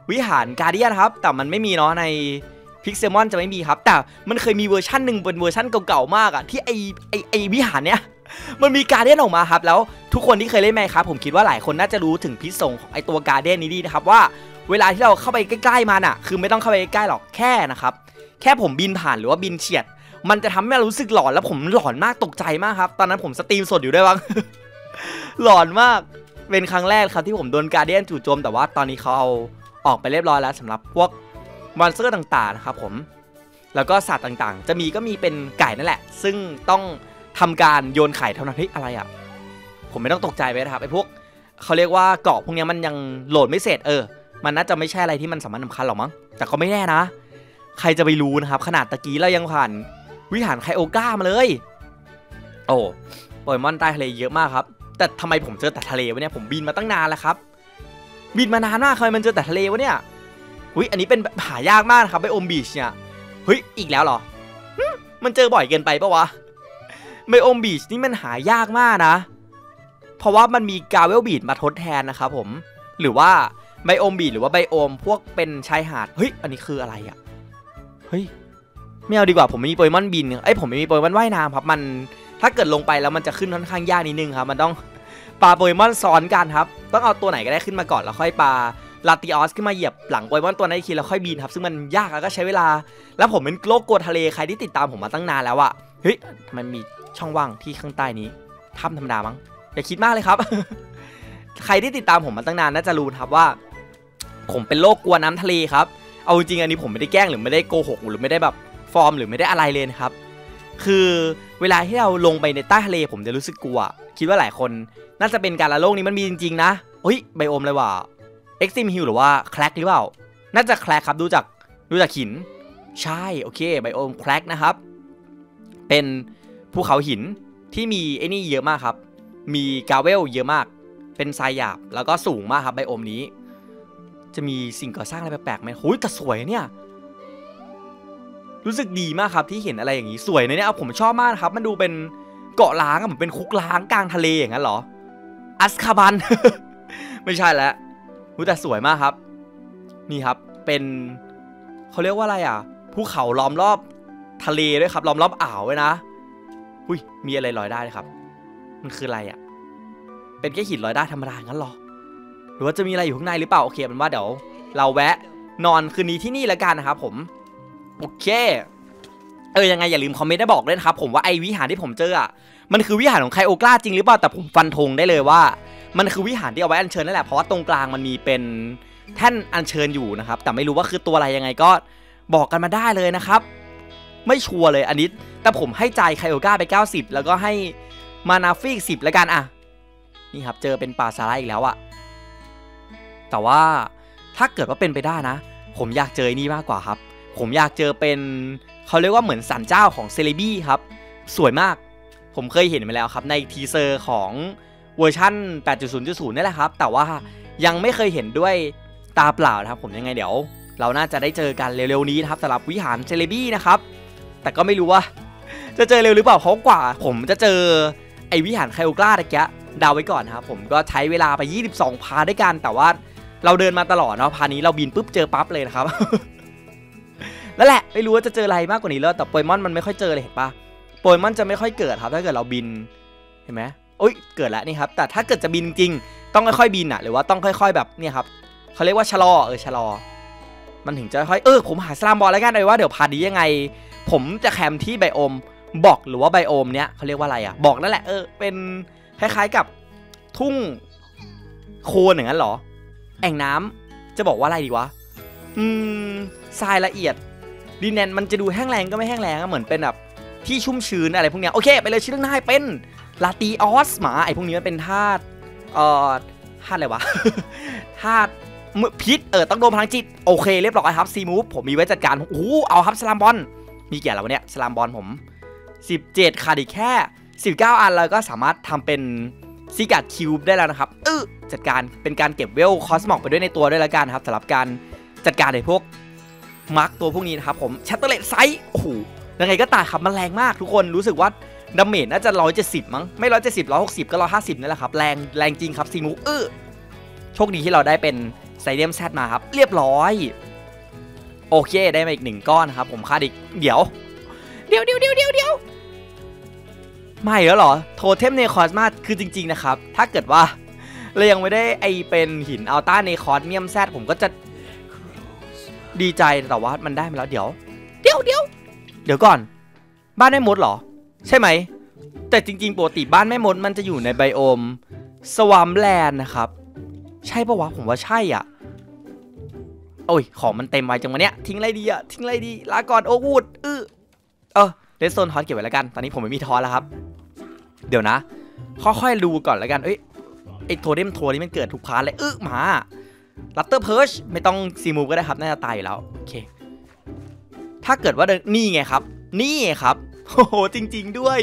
วิหารการ์เดียนครับแต่มันไม่มีเนาะในพิกเซมอนจะไม่มีครับแต่มันเคยมีเวอร์ชันหนึ่งเป็นเวอร์ชันเก่าๆมากอะที่ไอไอไอวิหารเนี้ยมันมีการ์เดียนออกมาครับแล้วทุกคนที่เคยเล่นไหมครับผมคิดว่าหลายคนน่าจะรู้ถึงพิษสงของไอตัวการ์เดียนนี้ดีนะครับว่าเวลาที่เราเข้าไปใกล้ๆมันอะคือไม่ต้องเข้าไปใกล้หรอกแค่นะครับแค่ผมบินผ่านหรือว่าบินเฉียดมันจะทำให้เรารู้สึกหลอนแล้วผมหลอนมากตกใจมากครับตอนนั้นผมสตรีมสดอยู่ด้วยวะ หลอนมากเป็นครั้งแรกครับที่ผมโดนการ์เดียนจู่โจมแต่ว่าตอนนี้เขาเอาออกไปเรียบร้อยแล้วสำหรับพวกมอนสเตอร์ต่างๆนะครับผมแล้วก็สัตว์ต่างๆจะมีก็มีเป็นไก่นั่นแหละซึ่งต้องทำการโยนไข่เท่านั้นเฮ้ยอะไรอ่ะผมไม่ต้องตกใจไปนะครับไอ้พวกเขาเรียกว่าเกาะพวกนี้มันยังโหลดไม่เสร็จเออมันน่าจะไม่ใช่อะไรที่มันสำคัญหรอกมั้งแต่ก็ไม่แน่นะใครจะไปรู้นะครับขนาดตะกี้เรายังผ่านวิหารไคโอก้ามาเลยโอ้โปเกมอนใต้ทะเลเยอะมากครับแต่ทำไมผมเจอแต่ทะเลวะเนี่ยผมบินมาตั้งนานแล้วครับ บินมานานมากทำไมมันเจอแต่ทะเลวะเนี่ยเฮ้ยอันนี้เป็นหายากมากครับไบโอมบีชเนี่ยเฮ้ยอีกแล้วเหรอมันเจอบ่อยเกินไปปะวะไบโอมบีชนี่มันหายากมากนะเพราะว่ามันมีกาเวลบีชมาทดแทนนะครับผมหรือว่าไบโอมบีชหรือว่าไบโอมพวกเป็นชายหาดเฮ้ยอันนี้คืออะไรอ่ะเฮ้ยไม่เอาดีกว่าผมไม่มีโปเกมอนบินไอ้ผมไม่มีโปเกมอนว่ายน้ำครับมันถ้าเกิดลงไปแล้วมันจะขึ้นค่อนข้างยากนิดนึงครับมันต้องปลาโปเกมอนซ้อนกันครับต้องเอาตัวไหนก็ได้ขึ้นมาก่อนแล้วค่อยปลาลาติออสขึ้นมาเหยียบหลังโปเกมอนตัวนั้นอีกทีแล้วค่อยบินครับซึ่งมันยากแล้วก็ใช้เวลาแล้วผมเป็นโลกกลัวทะเลใครที่ติดตามผมมาตั้งนานแล้วอะเฮ้ยมันมีช่องว่างที่ข้างใต้นี้ถ้ำธรรมดามั้งอย่าคิดมากเลยครับ ใครที่ติดตามผมมาตั้งนานน่าจะรู้ครับว่าผมเป็นโรคกลัวน้ำทะเลครับเอาจริงอันนี้ผมไม่ได้แกล้งหรือไม่ได้โกหกหรือไม่ได้แบบฟอร์มหรือไม่ได้อะไรเลยนะครับคือเวลาที่เราลงไปในใต้ทะเลผมจะรู้สึกกลัวคิดว่าหลายคนน่าจะเป็นการละโลกนี้มันมีจริงๆนะเฮ้ยไบโอมเลยว่าเอ็กซิมฮิลหรือว่าแคลกหรือเปล่าน่าจะแคลกครับดูจากดูจากหินใช่โอเคไบโอมแคลกนะครับเป็นภูเขาหินที่มีไอ้นี่เยอะมากครับมีกาเวลเยอะมากเป็นทรายหยาบแล้วก็สูงมากครับไบโอมนี้จะมีสิ่งก่อสร้างอะไรแปลกๆไหมโอ้ยแต่สวยเนี่ยรู้สึกดีมากครับที่เห็นอะไรอย่างนี้สวยนะเนี่ยผมชอบมากครับมันดูเป็นเกาะล้างเหมือนเป็นคุกล้างกลางทะเลอย่างนั้นเหรออัสคาบัน ไม่ใช่แล้วแต่สวยมากครับนี่ครับเป็นเขาเรียกว่าอะไรอ่ะภูเขาล้อมรอบทะเลด้วยครับล้อมรอบอ่าวไว้นะอุ้ยมีอะไรลอยได้ครับมันคืออะไรอ่ะเป็นแค่หินลอยได้ธรรมดางั้นหรอหรือว่าจะมีอะไรอยู่ข้างในหรือเปล่าโอเคมันว่าเดี๋ยวเราแวะนอนคืนนี้ที่นี่ละกันนะครับผมโอเคเออยังไงอย่าลืมคอมเมนต์ได้บอกด้วยนะครับผมว่าไอวิหารที่ผมเจออ่ะมันคือวิหารของไคโอกล้าจริงหรือเปล่าแต่ผมฟันธงได้เลยว่ามันคือวิหารที่เอาไว้อัญเชิญนั่นแหละเพราะว่าตรงกลางมันมีเป็นแท่นอัญเชิญอยู่นะครับแต่ไม่รู้ว่าคือตัวอะไรยังไงก็บอกกันมาได้เลยนะครับไม่ชัวร์เลยอันนี้แต่ผมให้ใจไคโอกล้าไปเก้าสิบแล้วก็ให้มานาฟี่สิบละกันอ่ะนี่ครับเจอเป็นป่าสาระอีกแล้วอ่ะแต่ว่าถ้าเกิดว่าเป็นไปได้นะผมอยากเจอนี่มากกว่าครับผมอยากเจอเป็นเขาเรียกว่าเหมือนศาลเจ้าของเซเลบี้ครับสวยมากผมเคยเห็นมาแล้วครับในทีเซอร์ของเวอร์ชั่น แปดจุดศูนย์จุดศูนย์ นี่แหละครับแต่ว่ายังไม่เคยเห็นด้วยตาเปล่านะครับผมยังไงเดี๋ยวเราน่าจะได้เจอกันเร็วๆนี้นะครับสำหรับวิหารเซเลบี้นะครับแต่ก็ไม่รู้ว่าจะเจอเร็วหรือเปล่าเพราะกว่าผมจะเจอไอวิหารไคโอกล้าตะกี้ดาวไว้ก่อนครับผมก็ใช้เวลาไปยี่สิบสองพาร์ทด้วยกันแต่ว่าเราเดินมาตลอดเนาะพาร์ทนี้เราบินปุ๊บเจอปั๊บเลยนะครับ นั่นแหละไม่รู้ว่าจะเจออะไรมากกว่านี้แล้วแต่โปเกมอนมันไม่ค่อยเจอเลยเห็นปะโปเกมอนจะไม่ค่อยเกิดครับถ้าเกิดเราบินเห็นไหมโอ๊ยเกิดแล้วนี่ครับแต่ถ้าเกิดจะบินจริงต้องค่อยๆบินอ่ะหรือว่าต้องค่อยๆแบบเนี่ยครับเขาเรียกว่าชะลอเออชะลอมันถึงจะค่อยเออผมหาสลามบอลแล้วกันเลยว่าเดี๋ยวพาดียังไงผมจะแคมที่ไบโอมบอกหรือว่าไบโอมเนี้ยเขาเรียกว่าอะไรอ่ะบอกนั่นแหละเออเป็นคล้ายๆกับทุ่งโคลนอย่างนั้นหรอแอ่งน้ำจะบอกว่าอะไรดีวะอืมทรายละเอียดดินแดนมันจะดูแห้งแล้งก็ไม่แห้งแล้งเหมือนเป็นแบบที่ชุ่มชื้นอะไรพวกเนี้ยโอเคไปเลยชื่อเรื่องหน้าเป็นลาติออสหมาไอพวกนี้มันเป็นธาตุเอ่อธาตุอะไรวะธาตุมือพิษเออต้องโดนพลังจิตโอเคเรียบร้อยครับซีมูฟผมมีไว้จัดการโอ้เอาครับสลามบอลมีเกี่ยวแล้ววันเนี้ยสลามบอลผมสิบเจ็ดขาดอีกแค่สิบเก้าอันแล้วก็สามารถทำเป็นซิกัดคิวบ์ได้แล้วนะครับเออจัดการเป็นการเก็บเวลคอสมอกไปด้วยในตัวด้วยแล้วกันครับสำหรับการจัดการในพวกมาร์กตัวพวกนี้นะครับผมชัตเตอร์เลตไซส์โอ้โหยังไงก็ตายครับมันแรงมากทุกคนรู้สึกว่าดาเมจน่าจะหนึ่งร้อยเจ็ดสิบมั้งไม่หนึ่งร้อยเจ็ดสิบ หนึ่งร้อยหกสิบก็หนึ่งร้อยห้าสิบนั่นแหละครับแรงแรงจริงครับซีมูเออโชคดีที่เราได้เป็นไซเดียมแซดมาครับเรียบร้อยโอเคได้มาอีกหนึ่งก้อนครับผมขาดอีกเดี๋ยวเดี๋ยวเดี๋ยวเดี๋ยวเดี๋ยวเดี๋ยวไม่แล้วเหรอโทเทมเนคอสมาคือจริงๆนะครับถ้าเกิดว่าเรายังไม่ได้ไอเป็นหินอัลต้าเนคอสเมียมแซดผมก็จะดีใจแต่ว่ามันได้มาแล้วเดี๋ยวเดี๋ยวเดี๋ยวเดี๋ยวก่อนบ้านแม่มดเหรอใช่ไหมแต่จริงๆปกติบ้านแม่มดมันจะอยู่ในไบโอมสวอมแลนด์นะครับใช่ปะวะผมว่าใช่อ่ะโอ้ยของมันเต็มไวจังวะเนี้ยทิ้งไรดีอ่ะทิ้งไรดีลาก่อนโอวูดเออเออเรดโซนทอนเก็บไว้แล้วกันตอนนี้ผมไม่มีทอนแล้วครับเดี๋ยวนะค่อยๆดูก่อนแล้วกันเอ้ยไอโทเดมโทนี่มันเกิดทุกพาร์ทเลยเออหมาลัตเตอร์เพิร์ชไม่ต้องซีมูฟก็ได้ครับน่าจะตายอยู่แล้วโอเคถ้าเกิดว่าเดินนี่ไงครับนี่ครับโอ้โหจริงๆด้วย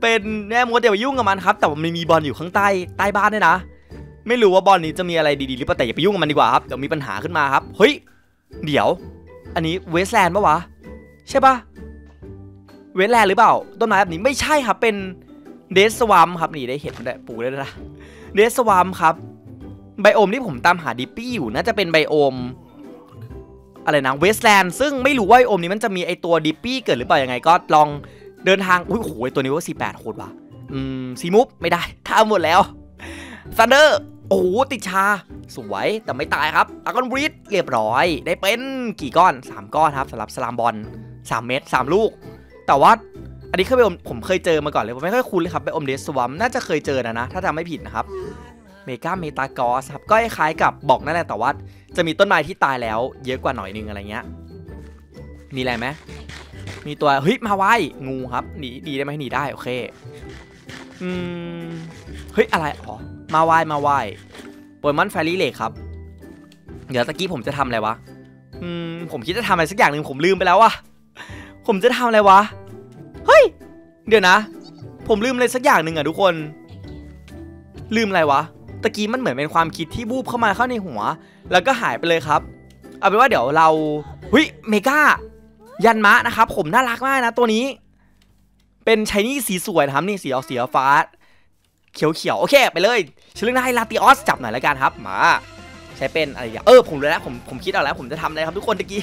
เป็นแม่มดเดี๋ยวยุ่งกับมันครับแต่มันมีบอลอยู่ข้างใต้ใต้บ้านด้วยนะ ไม่รู้ว่าบอลนี้จะมีอะไรดีๆหรือเปล่าแต่อย่าไปยุ่งกับมันดีกว่าครับเดี๋ยวมีปัญหาขึ้นมาครับเฮ้ยเดี๋ยวอันนี้เวสแลนด์ปะวะใช่ปะเวสแลนด์หรือเปล่าต้นไม้แบบนี้ไม่ใช่ครับเป็นเดสวามครับนี่ได้เห็ดได้ปลูกได้ละเดสวามครับไบโอมที่ผมตามหาดิปปี้อยู่น่าจะเป็นไบโอมอะไรนะเวสแลนด์ซึ่งไม่รู้ว่าไบโอมนี้มันจะมีไอตัวดิปปี้เกิดหรือเปล่ายังไงก็ลองเดินทางอุ้ยโหยตัวนี้ว่าสี่แปดโคตรว่ะอืมซีมุฟไม่ได้ข้ามหมดแล้วซันเดอร์โอ้ติดชาสวยแต่ไม่ตายครับแล้วก็รีดเรียบร้อยได้เป็นกี่ก้อนสามก้อนครับสำหรับสลามบอลสามเม็ดสามลูกแต่ว่าอันนี้เคยไปอมผมเคยเจอมาก่อนเลยผมไม่ค่อยคุ้นเลยครับไปอมเดสวัมน่าจะเคยเจอนะนะถ้าจำไม่ผิดนะครับเมกาเมตากอสครับก็คล้ายกับบอกนั่นแหละแต่ว่าจะมีต้นไม้ที่ตายแล้วเยอะกว่าหน่อยนึงอะไรเงี้ยมีอะไรไหมมีตัวเฮ้ยมาไว้งูครับหนีดีได้ไหมหนีได้โอเคอืมเฮ้ยอะไรอ๋อมาไว้มาไว้โปเกมอนไฟรี่เลคครับเดี๋ยวตะกี้ผมจะทำอะไรวะอืมผมคิดจะทำอะไรสักอย่างหนึ่งผมลืมไปแล้วว่ะผมจะทำอะไรวะเฮ้ยเดี๋ยวนะผมลืมอะไรสักอย่างหนึ่งอะทุกคนลืมอะไรวะตะกี้มันเหมือนเป็นความคิดที่บูบเข้ามาเข้าในหัวแล้วก็หายไปเลยครับเอาเป็นว่าเดี๋ยวเราเฮ้ยเมกายันมะนะครับผมน่ารักมากนะตัวนี้เป็นชายนี่สีสวยนะครับนี่สีออกสีฟ้าเขียวๆโอเคไปเลยชื่อเรื่องให้ลาติออสจับหน่อยแล้วกันครับมาใช้เป็นอะไรอย่างเออผมเลยนะผมผมคิดเอาแล้วผมจะทำอะไรครับทุกคนตะกี้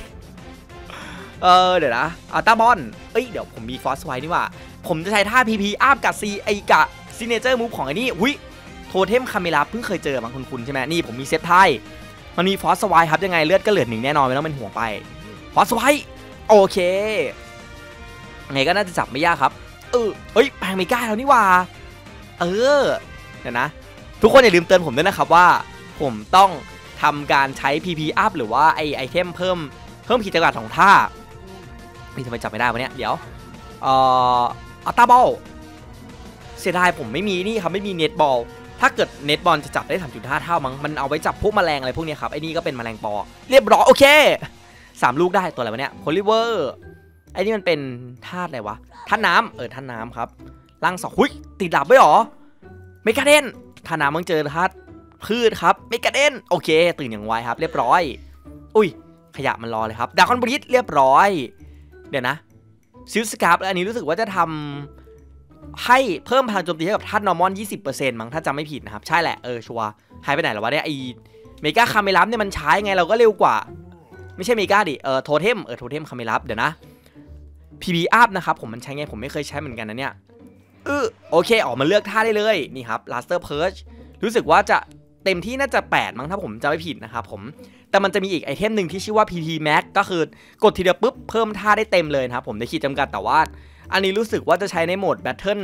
เออเดี๋ยวนะอัลต้าบอลเอ้ยเดี๋ยวผมมีฟอสไวนี่ว่าผมจะใช้ท่า พี พี อัพกับซีไอกะซิเนเจอร์มูฟของไอ้นี่อุ้ยโทเทมคาเมล่าเพิ่งเคยเจอบางคนคุณใช่ไหมนี่ผมมีเซตไทยมันมีฟอสไวครับยังไงเลือดก็เหลือหนึ่งแน่นอนไม่ต้องเป็นห่วงไปฟอสไวโอเคไงก็น่าจะจับไม่ยากครับเออเฮ้ยแปลงเมกาแล้วนี่ว่าเออเดี๋ยวนะทุกคนอย่าลืมเตือนผมด้วยนะครับว่าผมต้องทำการใช้ พี พี อัพหรือว่าไอไอเทมเพิ่มเพิ่มขีดจำกัดของท่านี่ทำไมจับไม่ได้วะเนี่ยเดี๋ยวเอ่ออัลต้าบอลเสียดายผมไม่มีนี่ครับไม่มีเน็ตบอลถ้าเกิดเน็ตบอลจะจับได้ สามจุดห้า เท่ามั้งมันเอาไว้จับพวกแมลงอะไรพวกนี้ครับไอ้นี่ก็เป็นแมลงปอเรียบร้อยโอเคสามลูกได้ตัวอะไรวะเนี่ยโคลิเวอร์ไอ้นี่มันเป็นธาตุอะไรวะธาตุน้ำเออธาตุน้ำครับล่างสองหุ้ยติดดับด้วยหรอเมกาเดนธาตุน้ำมึงเจอธาตุพืชครับเมกาเดนโอเคตื่นอย่างไวครับเรียบร้อยอุ้ยขยะมันรอเลยครับดาร์คอนบริดเรียบร้อยเดี๋ยวนะซิลสกาบอันนี้รู้สึกว่าจะทำให้เพิ่มพลังโจมตีให้กับธาตุนอร์มอน ยี่สิบเปอร์เซ็นต์ มั้งถ้าจำไม่ผิดนะครับใช่แหละเออชัวร์หายไปไหนแล้ววะเนี่ยไอเมกาคาเมลับเนี่ยมันใช้ไงเราก็เร็วกว่าไม่ใช่เมกาดิเออโทเทมเออโทเทมคาเมลับเดี๋ยวนะพีบีอัพนะครับผมมันใช้ไงผมไม่เคยใช้เหมือนกันนะเนี่ยเออโอเคออกมาเลือกท่าได้เลยนี่ครับลาสเตอร์เพิร์ชรู้สึกว่าจะเต็มที่น่าจะแปดมั้งถ้าผมจะไม่ผิดนะครับผมแต่มันจะมีอีกไอเทมหนึ่งที่ชื่อว่า พี ที Max ก็คือกดทีเดียวปุ๊บเพิ่มท่าได้เต็มเลยนะครับผมในขีดจำกัดแต่ว่าอันนี้รู้สึกว่าจะใช้ในโหมดแบทเทิล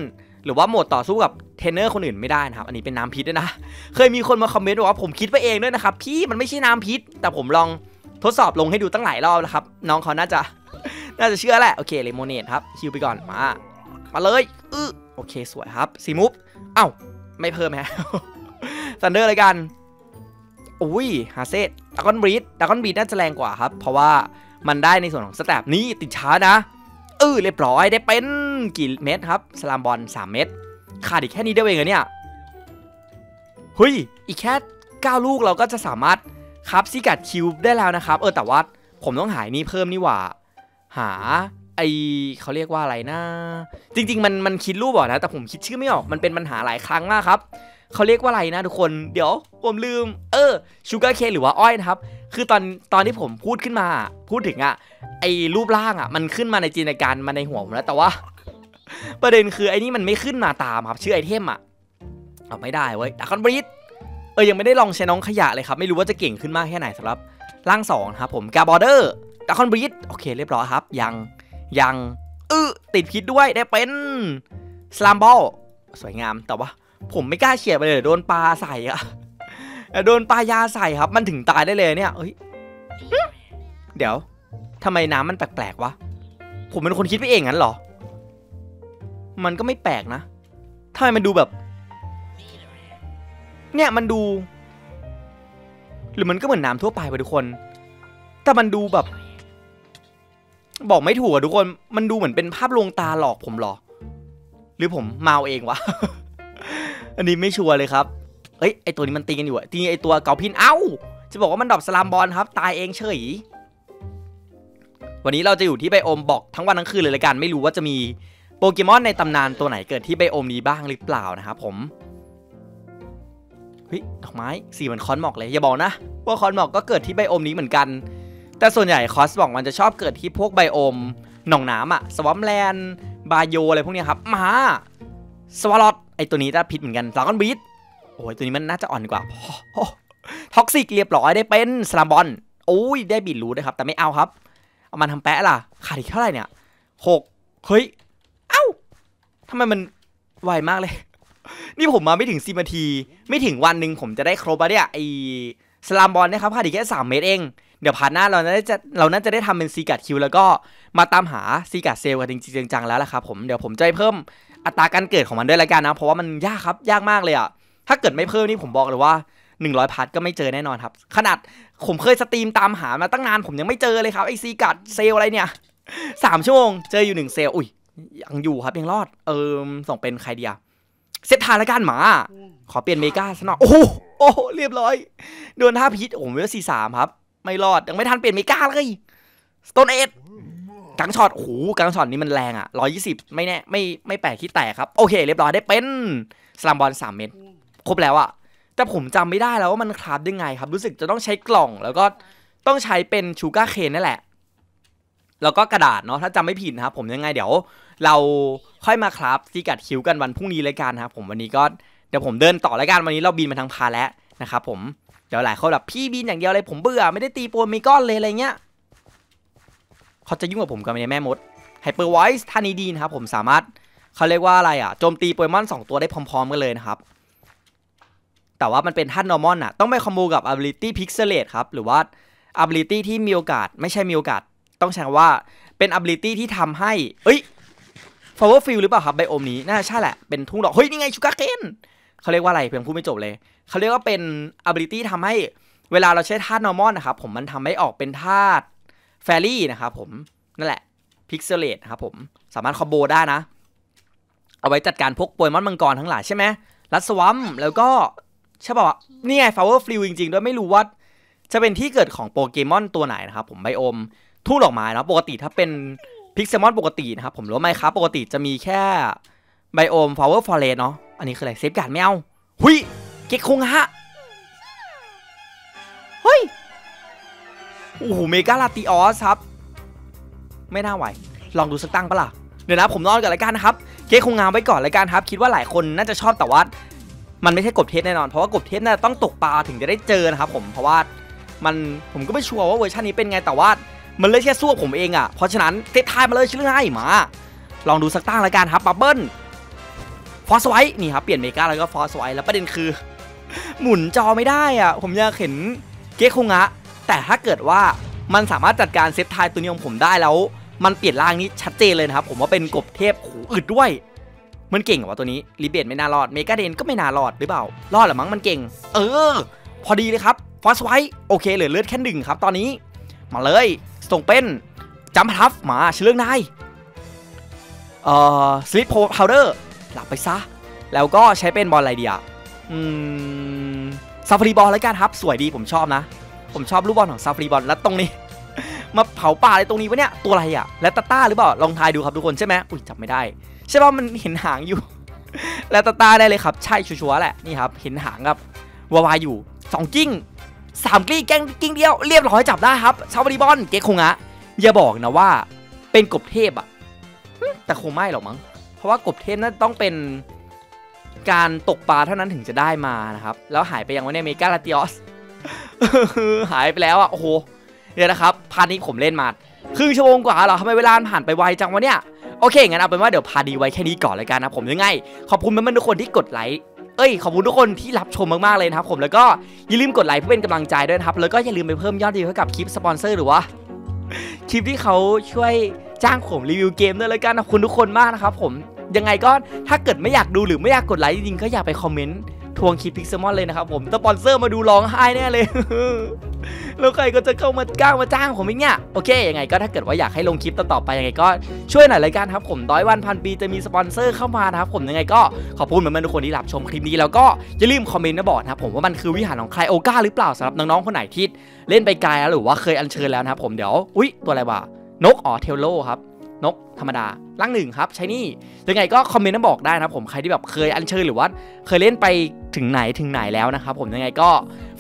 หรือว่าโหมดต่อสู้กับเทรนเนอร์คนอื่นไม่ได้นะครับอันนี้เป็นน้ำพิษด้วยนะเคยมีคนมาคอมเมนต์บอกว่าผมคิดไปเองด้วยนะครับพี่มันไม่ใช่น้ำพิษแต่ผมลองทดสอบลงให้ดูตั้งหลายรอบแล้วครับน้องเขาน่าจะน่าจะเชื่อแหละโอเคเลมอนเนดครับคิวไปก่อนมามาเลยอื้อโอเคสวยครับซีมูฟเอ้าไม่เพิ่มฮะซันเดอร์เลยกันอุ้ยฮาเซตดากอนบรีดดากอนบรีดน่าจะแรงกว่าครับเพราะว่ามันได้ในส่วนของสแตปนี่ติดช้านะอื้อเรียบร้อยได้เป็นกี่เม็ดครับสลามบอลสามเม็ดขาดอีกแค่นี้ได้เองเหรอเนี่ยเฮ้ยอีกแค่เก้าลูกเราก็จะสามารถครับซีกัดคิวได้แล้วนะครับเออแต่ว่าผมต้องหายนี่เพิ่มนี่หว่าหาไอเขาเรียกว่าอะไรนะจริงๆมันมันคิดรูปออกนะแต่ผมคิดชื่อไม่ออกมันเป็นปัญหาหลายครั้งมากครับเขาเรียกว่าอะไรนะทุกคนเดี๋ยวผมลืมเออชูการ์เคนหรือว่าอ้อยนะครับคือตอนตอนที่ผมพูดขึ้นมาพูดถึงอะไอรูปร่างอะมันขึ้นมาในจินตนาการมาในหัวผมแล้วแต่ว่าประเด็นคือไอนี่มันไม่ขึ้นมาตามครับชื่อไอเทมอะเอาไม่ได้เว้ยดาร์คอนบรีดเออยังไม่ได้ลองใช้น้องขยะเลยครับไม่รู้ว่าจะเก่งขึ้นมากแค่ไหนสำหรับร่างสองครับผมกาบอร์เดอร์ดาร์คอนบรีดโอเคเรียบร้อยครับยังยังเออติดพิษด้วยได้เป็นสลามบอลสวยงามแต่ว่าผมไม่กล้าเฉียดไปเลยโดนปลาใส่อะโดนปลายาใส่ครับมันถึงตายได้เลยเนี่ยเอ้ยเดี๋ยวทำไมน้ำมันแปลกๆวะผมเป็นคนคิดไปเองงั้นเหรอมันก็ไม่แปลกนะทำไมมันดูแบบเนี่ยมันดูหรือมันก็เหมือนน้ำทั่วไปไปทุกคนแต่มันดูแบบบอกไม่ถูกอะทุกคนมันดูเหมือนเป็นภาพลวงตาหลอกผมหรอหรือผมเมาเองวะอันนี้ไม่ชัวร์เลยครับ เอ้ยไอตัวนี้มันตีกันอยู่อะตีไอตัวเกาพินเอ้าจะบอกว่ามันดรอปสลามบอลครับตายเองเฉยวันนี้เราจะอยู่ที่ไบโอมบอกทั้งวันทั้งคืนเลยละกันไม่รู้ว่าจะมีโปเกมอนในตำนานตัวไหนเกิดที่ไบโอมนี้บ้างหรือเปล่านะครับผมเฮ้ยดอกไม้สีเหมือนคอนหมอกเลยอย่าบอกนะว่าคอนหมอกก็เกิดที่ไบโอมนี้เหมือนกันแต่ส่วนใหญ่คอสบอกมันจะชอบเกิดที่พวกไบโอมหนองน้ำอะสวอมแลนด์บาโยอะไรพวกนี้ครับมาสวอลล์ไอตัวนี้น่าพิษเหมือนกันดราก้อนบีทโอ้ยตัวนี้มันน่าจะอ่อนกว่าท็อกซิกเรียบร้อยได้เป็นสลามบอลโอ้ยได้บีดรูทนะครับแต่ไม่เอาครับเอามันทำแปะล่ะขาดอีกเท่าไหร่เนี่ยหกเฮ้ยเอ้าทำไมมันไวมากเลยนี่ผมมาไม่ถึงสิบนาทีไม่ถึงวันหนึ่งผมจะได้ครบแล้วเนี่ยไอสลามบอลนะครับขาดอีกแค่สามเมตรเองเดี๋ยวพาร์ทหน้าเราน่าจะเราน่าจะได้ทำเป็นซีกัดคิวแล้วก็มาตามหาซีกัดเซลกันจริงๆจังๆแล้วล่ะครับผมเดี๋ยวผมจะเพิ่มอัตราการเกิดของมันด้วยละกันนะเพราะว่ามันยากครับยากมากเลยอ่ะถ้าเกิดไม่เพิ่มนี่ผมบอกเลยว่าหนึ่งร้อยพาร์ทก็ไม่เจอแน่นอนครับขนาดผมเคยสตรีมตามหามาตั้งนานผมยังไม่เจอเลยครับไอซีกัดเซลอะไรเนี่ยสามชั่วโมงเจออยู่หนึ่งเซลอุ้ยยังอยู่ครับยังรอดเออส่งเป็นใครเดียเซตทานละกันหมาขอเปลี่ยนเมกาซะหน่อยโอ้โอ้เรียบร้อยโดนท่าพิษโอ้เวลสี่สามครับไม่รอดยังไม่ทันเปลี่ยนเมกาเลยสโตนเอ็ดกังช็อตโอ้โหกังช็อตนี้มันแรงอ่ะหนึ่งร้อยยี่สิบไม่แน่ไม่ไม่แปลกที่แตกครับโอเคเรียบร้อยได้เป็นสลัมบอลสามเม็ดครบแล้วอ่ะแต่ผมจำไม่ได้แล้วว่ามันคราฟยังไงครับรู้สึกจะต้องใช้กล่องแล้วก็ต้องใช้เป็นชูการ์เคนนั่นแหละแล้วก็กระดาษเนาะถ้าจำไม่ผิดนะครับผมยังไงเดี๋ยวเราค่อยมาคราฟซีกัดคิ้วกันวันพรุ่งนี้เลยกันครับผมวันนี้ก็เดี๋ยวผมเดินต่อรายการวันนี้เราบินมาทางพาแล้วนะครับผมเดี๋ยวหลายคนแบบพี่บินอย่างเดียวเลยผมเบื่อไม่ได้ตีโปรมีก้อนเลยอะไรเงี้ยเขาจะยุ่งกับผมกับแม่มดไฮเปอร์ไวส์ท่านี้ดีนะครับผมสามารถเขาเรียกว่าอะไรอ่ะโจมตีโปเกมอนสองตัวได้พร้อมๆกันเลยนะครับแต่ว่ามันเป็นท่าน normal น่ะต้องไปคอมโบกับ ability pixelate ครับหรือว่า ability ที่มีโอกาสไม่ใช่มีโอกาสต้องใช้ว่าเป็น ability ที่ทำให้เอ้ย power field หรือเปล่าครับไบโอมนี้น่าใช่แหละเป็นทุ่งดอกเฮ้ยนี่ไงชูการ์เคนเขาเรียกว่าอะไรเพียงพูดไม่จบเลยเขาเรียกว่าเป็น ability ทำให้เวลาเราใช้ท่าน normal นะครับผมมันทำให้ออกเป็นธาตุแฟรี่นะครับผมนั่นแหละ pixelate ครับผมสามารถคอมโบได้นะเอาไว้จัดการพวกโปเกมอนมังกรทั้งหลายใช่ไหมลัดสวัมแล้วก็ใช่ป่ะนี่ไง Flower Field จริงๆด้วยไม่รู้ว่าจะเป็นที่เกิดของโปเกมอนตัวไหนนะครับผมไบโอมทุ่งดอกไม้เนาะปกติถ้าเป็นพิกเซมอนปกตินะครับผมหรือว่าไมค์ครับปกติจะมีแค่ไบโอม Flower Forest เนาะอันนี้คืออะไรเซฟการ์ดไม่เอาหุยเก็กคงฮะเฮ้ยโอ้โหเมกาลาติออสครับไม่น่าไหวลองดูสักตั้งปะล่ะเดี๋ยวนะผมนอนกับรายการนะครับเก็กคงงามไว้ก่อนรายการครับคิดว่าหลายคนน่าจะชอบแต่ว่ามันไม่ใช่กบเทสแน่นอนเพราะว่ากบเทสน่าจะต้องตกปลาถึงจะได้เจอนะครับผมเพราะว่ามันผมก็ไม่ชัวร์ว่าเวอร์ชันนี้เป็นไงแต่ว่ามันเลยแค่สู้ผมเองอ่ะเพราะฉะนั้นเซตทายมาเลยชื่อง่ายมาลองดูสักตั้งละกันครับบับเบิ้ลฟอสไวท์นี่ครับเปลี่ยนเมกาแล้วก็ฟอสไวท์แล้วประเด็นคือหมุนจอไม่ได้อ่ะผมอยากเห็นเก๊กคงะแต่ถ้าเกิดว่ามันสามารถจัดการเซตทายตัวนี้ของผมได้แล้วมันเปลี่ยนร่างนี้ชัดเจนเลยนะครับผมว่าเป็นกบเทพขู่อึดด้วยมันเก่งกว่าตัวนี้ลิเบียนไม่น่ารอดเมกาเดนก็ไม่น่ารอดหรือเปล่ารอดหรือมั้งมันเก่งเออพอดีเลยครับฟอสไวท์โอเคเหลือเลือดแค่หนึ่งครับตอนนี้มาเลยส่งเป็นจัมพ์ทัฟมาเชื่อเรื่องได้เอ่อสลิปพาวเดอร์หลับไปซะแล้วก็ใช้เป็นบอลไรเดียอืมซาฟารีบอลแล้วกันครับสวยดีผมชอบนะผมชอบลูกบอลของซาฟารีบอลแล้วตรงนี้มาเผาป่าอะไรตรงนี้วะเนี่ยตัวอะไรอ่ะและตาต้าหรือเปล่าลองทายดูครับทุกคนใช่ไหมอุ้ยจับไม่ได้ใช่ป่ะมันเห็นหางอยู่แล้วตาตาได้เลยครับใช่ชัวร์แหละนี่ครับเห็นหางครับวาวาอยู่สองกิ้งสามกิ้งแกงกิ้งเดียวเรียบร้อยจับได้ครับชาวบริบอลเก๊กคงอะอย่าบอกนะว่าเป็นกบเทพอะแต่คงไม่หรอกมั้งเพราะว่ากบเทพนั้นต้องเป็นการตกปลาเท่านั้นถึงจะได้มานะครับแล้วหายไปยังวะเนี่ยเมกาลาติออสหายไปแล้วอะโอ้โหเนี่ยนะครับพาร์ทนี้ผมเล่นมาครึ่งชั่วโมงกว่าเหรอทำไมเวลาผ่านไปไวจังวะเนี่ยโอเคงั้นเอาเป็นว่าเดี๋ยวพาดีไว้แค่นี้ก่อนเลยกันนะผมยังไงขอบคุณเพื่อนๆทุกคนที่กดไลค์เอ้ยขอบคุณทุกคนที่รับชมมากๆเลยนะครับผมแล้วก็อย่าลืมกดไลค์เพื่อเป็นกำลังใจด้วยนะครับแล้วก็อย่าลืมไปเพิ่มยอดดีให้กับคลิปสปอนเซอร์หรือว่าคลิปที่เขาช่วยจ้างผมรีวิวเกมด้วยเลยกันขอบคุณทุกคนมากนะครับผมยังไงก็ถ้าเกิดไม่อยากดูหรือไม่อยากกดไลค์จริงๆก็อย่าไปคอมเมนต์ ทวงคีพิกเซมอนเลยนะครับผมสปอนเซอร์มาดูร้องไห้แน่เลย แล้วใครก็จะเข้ามากล้ามาจ้างผมอีกเนี่ยโอเคยังไงก็ถ้าเกิดว่าอยากให้ลงคลิปต่อไปยังไงก็ช่วยหน่อยเลยกันครับผมร้อยวันพันปีจะมีสปอนเซอร์เข้ามานะครับผมยังไงก็ขอบคุณเหมือนๆทุกคนที่รับชมคลิปนี้แล้วก็อย่าลืมคอมเมนต์นะบอกนะครับผมว่ามันคือวิหารของใครโอก้าหรือเปล่าสำหรับน้องๆคนไหนที่เล่นไปไกลแล้วหรือว่าเคยอัญเชิญแล้วนะครับผมเดี๋ยวอุ๊ยตัวอะไรวะนกอ๋อเทลโลครับนกธรรมดาร่างหนึ่งครับใช่นี่ยังไงก็คอมเมนต์มาบอกได้นะครับผมใครที่แบบเคยอัญเชิญหรือว่าเคยเล่นไปถึงไหนถึงไหนแล้วนะครับผมยังไงก็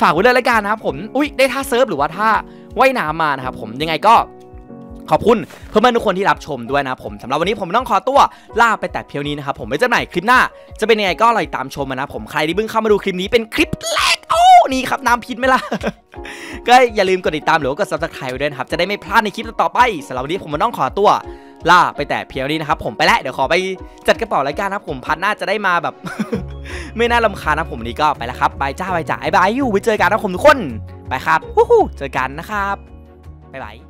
ฝากไว้ด้วยละกันนะครับผมอุ้ยได้ท่าเซิร์ฟหรือว่าท่าว่ายน้ำมานะครับผมยังไงก็ขอบคุณเพื่อนๆทุกคนที่รับชมด้วยนะครับผมสำหรับวันนี้ผมต้องขอตัวลาไปแต่เพียงนี้นะครับผมไว้เจอกันใหม่คลิปหน้าจะเป็นยังไงก็รอตามชมนะครับผมใครที่เพิ่งเข้ามาดูคลิปนี้เป็นคลิปแรกโอ้นี่ครับน้ำพิษไหมล่ะก็อย่าลืมกดติดตามหรือว่ากด ซับสไครบ์ ไว้ด้วยนะครับจะได้ไม่พลาดในคลิปต่อไปสำหรับวันนี้ผมต้องขอตัวลาไปแต่เพียงนี้นะครับผมไปแล้วเดี๋ยวขอไปจัดกระเป๋ารายการนะครับผมพัดหน้าจะได้มาแบบ ไม่น่ารำคาญนะผมนี่ก็ไปแล้วครับบายจ้าบายจ่าบายอยู่ไว้เจอกันนะผมทุกคนไปครับฮู้เจอกันนะครับบ๊ายบาย